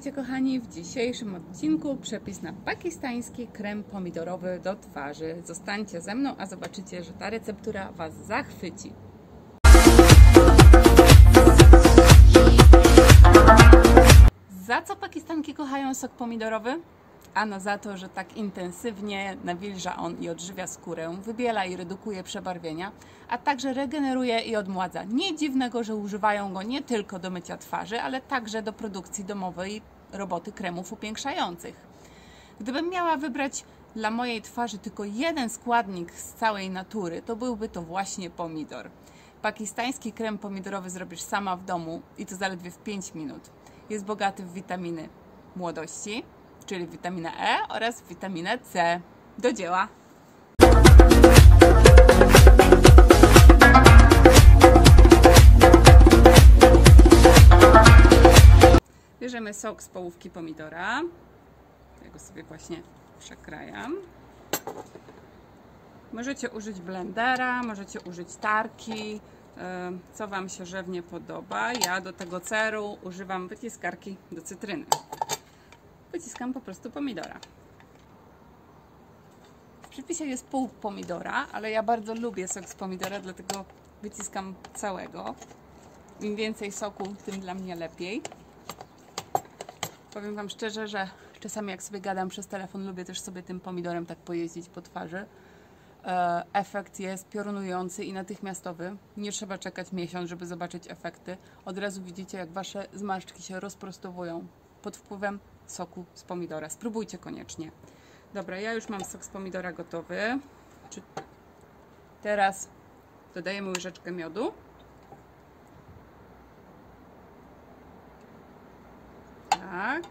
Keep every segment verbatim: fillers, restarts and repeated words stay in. Witajcie kochani, w dzisiejszym odcinku przepis na pakistański krem pomidorowy do twarzy. Zostańcie ze mną, a zobaczycie, że ta receptura Was zachwyci. Za co Pakistanki kochają sok pomidorowy? Ano za to, że tak intensywnie nawilża on i odżywia skórę, wybiela i redukuje przebarwienia, a także regeneruje i odmładza. Nie dziwnego, że używają go nie tylko do mycia twarzy, ale także do produkcji domowej roboty kremów upiększających. Gdybym miała wybrać dla mojej twarzy tylko jeden składnik z całej natury, to byłby to właśnie pomidor. Pakistański krem pomidorowy zrobisz sama w domu i to zaledwie w pięć minut. Jest bogaty w witaminy młodości, czyli witaminę E oraz witaminę C. Do dzieła! Bierzemy sok z połówki pomidora. Ja go sobie właśnie przekrajam. Możecie użyć blendera, możecie użyć tarki, co Wam się żywnie podoba. Ja do tego celu używam wyciskarki do cytryny. Wyciskam po prostu pomidora. W przepisie jest pół pomidora, ale ja bardzo lubię sok z pomidora, dlatego wyciskam całego. Im więcej soku, tym dla mnie lepiej. Powiem Wam szczerze, że czasami jak sobie gadam przez telefon, lubię też sobie tym pomidorem tak pojeździć po twarzy. Efekt jest piorunujący i natychmiastowy. Nie trzeba czekać miesiąc, żeby zobaczyć efekty. Od razu widzicie, jak Wasze zmarszczki się rozprostowują pod wpływem soku z pomidora. Spróbujcie koniecznie. Dobra, ja już mam sok z pomidora gotowy. Teraz dodajemy łyżeczkę miodu. Tak.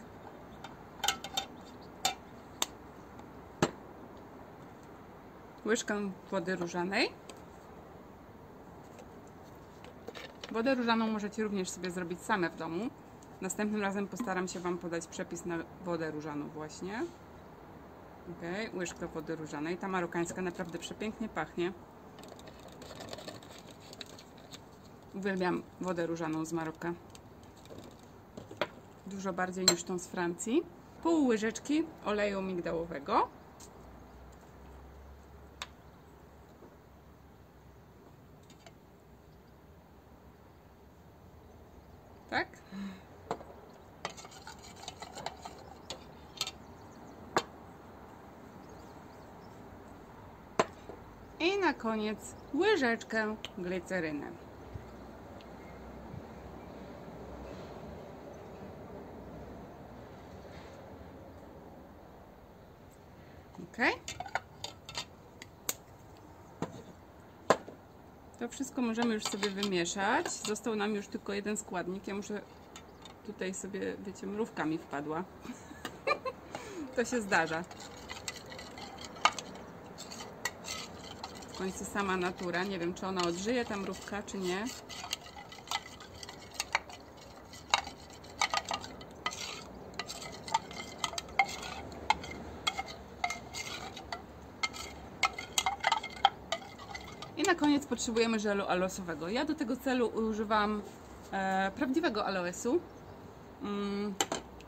Łyżkę wody różanej. Wodę różaną możecie również sobie zrobić same w domu. Następnym razem postaram się Wam podać przepis na wodę różaną właśnie. Ok, łyżka wody różanej. Ta marokańska naprawdę przepięknie pachnie. Uwielbiam wodę różaną z Maroka. Dużo bardziej niż tą z Francji. Pół łyżeczki oleju migdałowego. Tak? I na koniec łyżeczkę gliceryny. Ok. To wszystko możemy już sobie wymieszać. Został nam już tylko jeden składnik. Ja muszę tutaj sobie, wiecie, mrówka mi wpadła. To się zdarza. W końcu sama natura. Nie wiem, czy ona odżyje, ta mrówka, czy nie. I na koniec potrzebujemy żelu aloesowego. Ja do tego celu używam e, prawdziwego aloesu. Mm,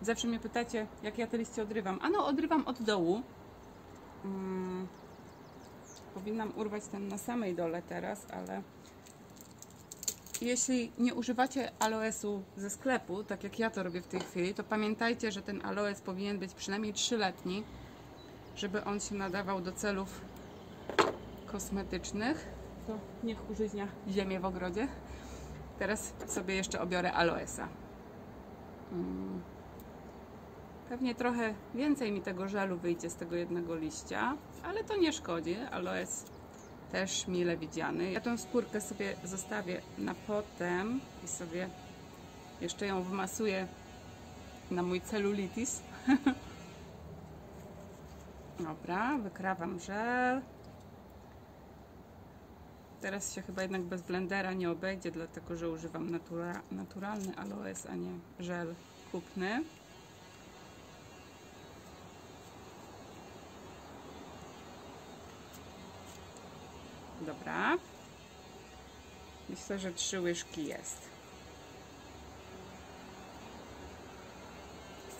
zawsze mnie pytacie, jak ja te liście odrywam. Ano, odrywam od dołu. Mm. Powinnam urwać ten na samej dole teraz, ale jeśli nie używacie aloesu ze sklepu, tak jak ja to robię w tej chwili, to pamiętajcie, że ten aloes powinien być przynajmniej trzyletni, żeby on się nadawał do celów kosmetycznych. To niech użyźnia ziemię w ogrodzie. Teraz sobie jeszcze obiorę aloesa. Pewnie trochę więcej mi tego żelu wyjdzie z tego jednego liścia, ale to nie szkodzi, aloes też mile widziany. Ja tą skórkę sobie zostawię na potem i sobie jeszcze ją wmasuję na mój celulitis. Dobra, wykrawam żel. Teraz się chyba jednak bez blendera nie obejdzie, dlatego że używam natura naturalny aloes, a nie żel kupny. Dobra, myślę, że trzy łyżki jest.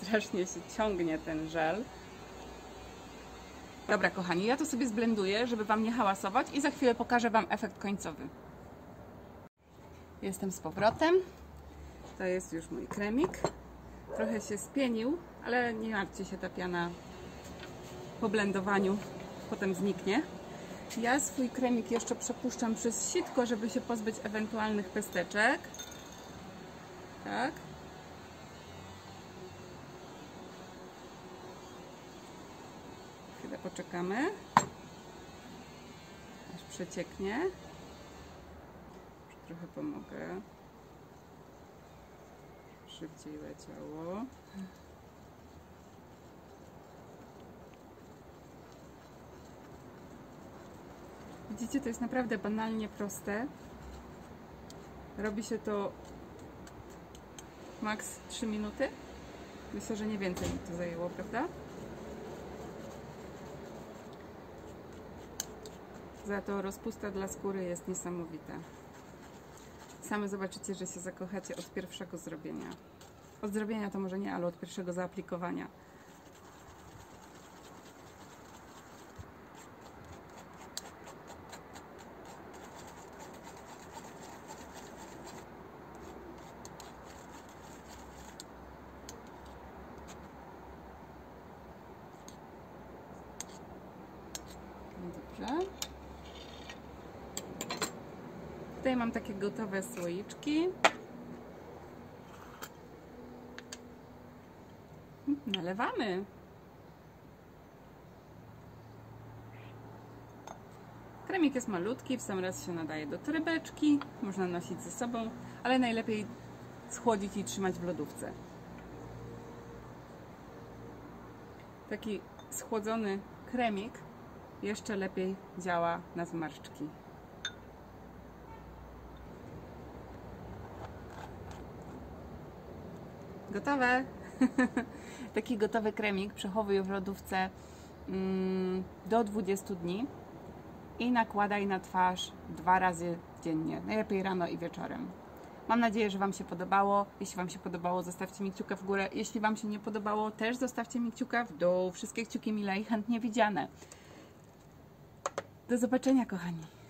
strasznie się ciągnie ten żel. Dobra kochani, ja to sobie zblenduję, żeby Wam nie hałasować i za chwilę pokażę Wam efekt końcowy. Jestem z powrotem. To jest już mój kremik. Trochę się spienił, ale nie martwcie się, ta piana po blendowaniu potem zniknie. Ja swój kremik jeszcze przepuszczam przez sitko, żeby się pozbyć ewentualnych pesteczek. Tak. Chwilę poczekamy, aż przecieknie. Już trochę pomogę. Szybciej leciało. Widzicie, to jest naprawdę banalnie proste. Robi się to maks trzy minuty. Myślę, że nie więcej mi to zajęło, prawda? Za to rozpusta dla skóry jest niesamowita. Same zobaczycie, że się zakochacie od pierwszego zrobienia. Od zrobienia to może nie, ale od pierwszego zaaplikowania. Dobrze. Tutaj mam takie gotowe słoiczki. Nalewamy. Kremik jest malutki, w sam raz się nadaje do torebeczki. Można nosić ze sobą, ale najlepiej schłodzić i trzymać w lodówce. Taki schłodzony kremik jeszcze lepiej działa na zmarszczki. Gotowe! Taki gotowy kremik przechowuj w lodówce do dwudziestu dni i nakładaj na twarz dwa razy dziennie, najlepiej rano i wieczorem. Mam nadzieję, że Wam się podobało. Jeśli Wam się podobało, zostawcie mi kciuka w górę. Jeśli Wam się nie podobało, też zostawcie mi kciuka w dół. Wszystkie kciuki mile i chętnie widziane. Do zobaczenia, kochani!